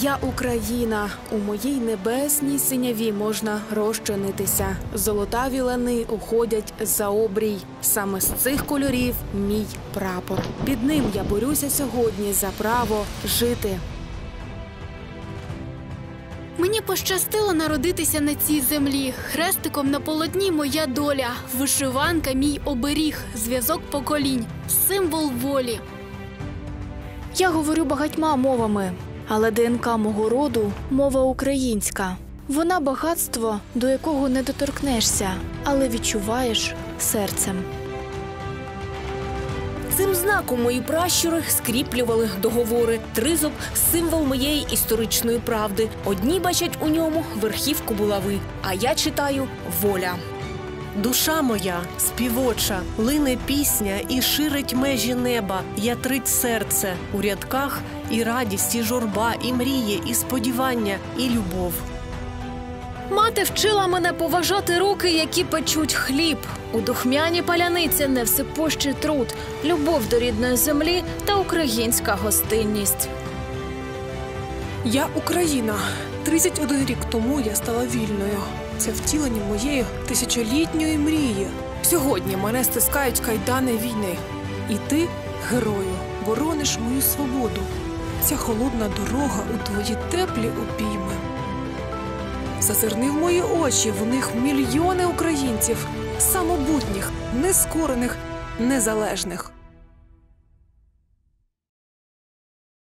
Я Україна, у моїй небесній синяві можна розчинитися. Золотаві лани уходять за обрій. Саме з цих кольорів мій прапор. Під ним я борюся сьогодні за право жити. Мені пощастило народитися на цій землі. Хрестиком на полотні моя доля, вишиванка – мій оберіг, зв'язок поколінь, символ волі. Я говорю багатьма мовами, але ДНК мого роду – мова українська. Вона – багатство, до якого не доторкнешся, але відчуваєш серцем. Цим знаком мої пращури скріплювали договори. Тризуб – символ моєї історичної правди. Одні бачать у ньому верхівку булави, а я читаю – воля. Душа моя, співоча, лине пісня і ширить межі неба. Я трить серце у рядках і радість, і журба, і мрії, і сподівання, і любов. Мати вчила мене поважати руки, які печуть хліб. У духмяні паляниці невсипущий труд, любов до рідної землі та українська гостинність. Я Україна. 31 рік тому я стала вільною. Це втілення моєї тисячолітньої мрії. Сьогодні мене стискають кайдани війни. І ти, герою, борониш мою свободу. Ця холодна дорога у твої теплі обійми. Зазирни в мої очі, в них мільйони українців. Самобутніх, нескорених, незалежних.